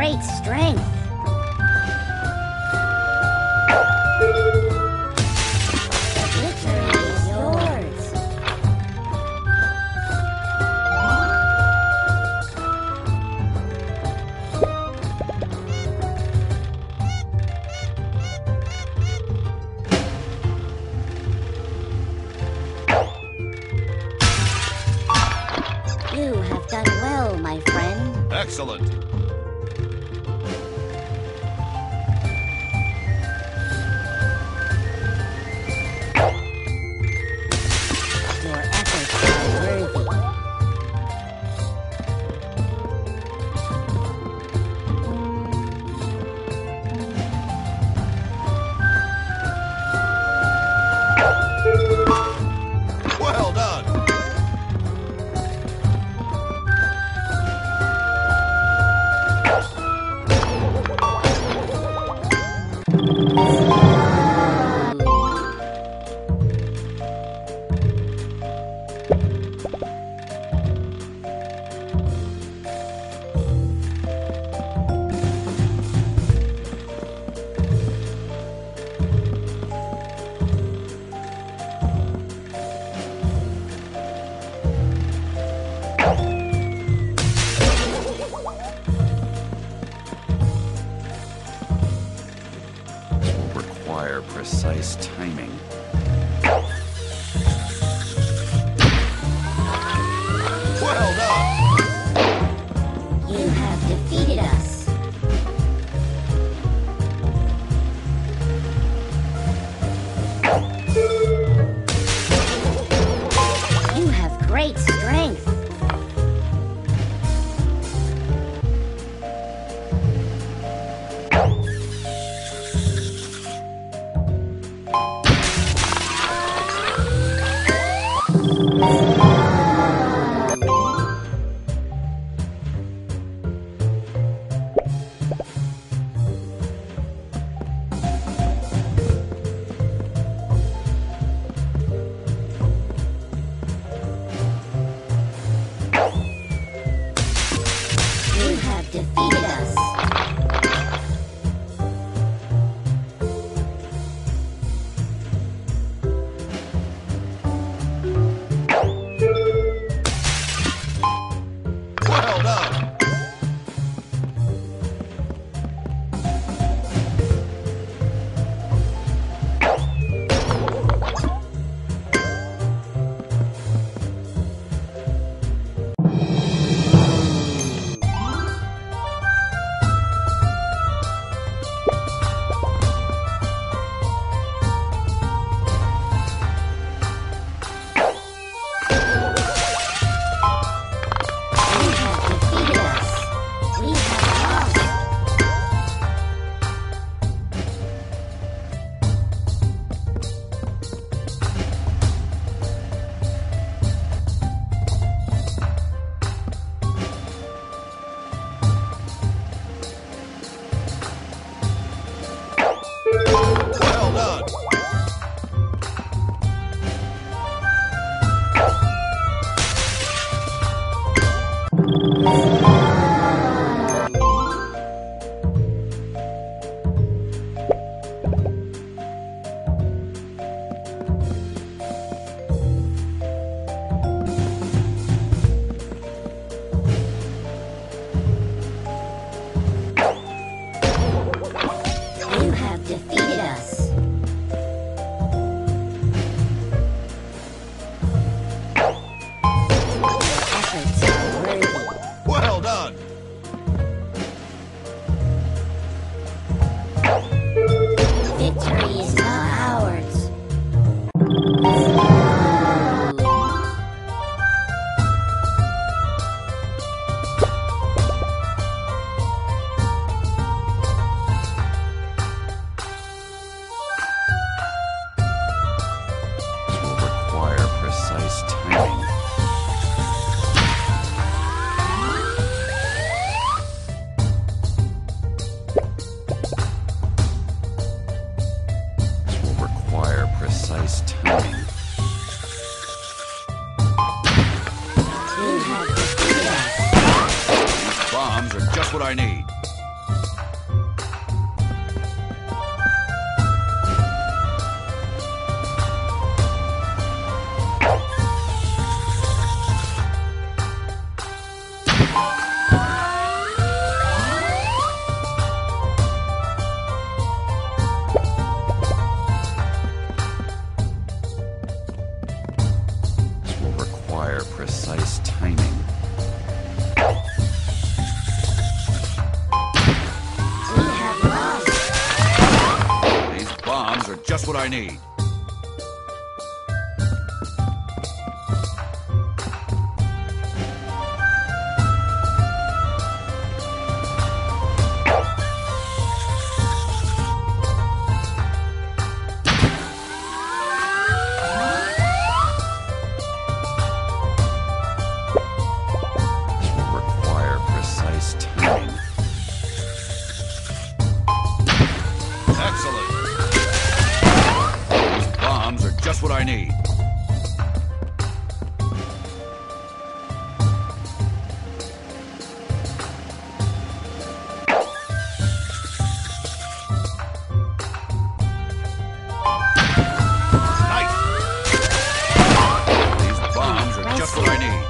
great strength. The victory is yours. You have done well, my friend. Excellent. Precise timing. Well done! You have defeated us. You have great strength. Defeated us. Well done. Bombs are just what I need. its timing. We have lost. These bombs are just what I need. That's what I need.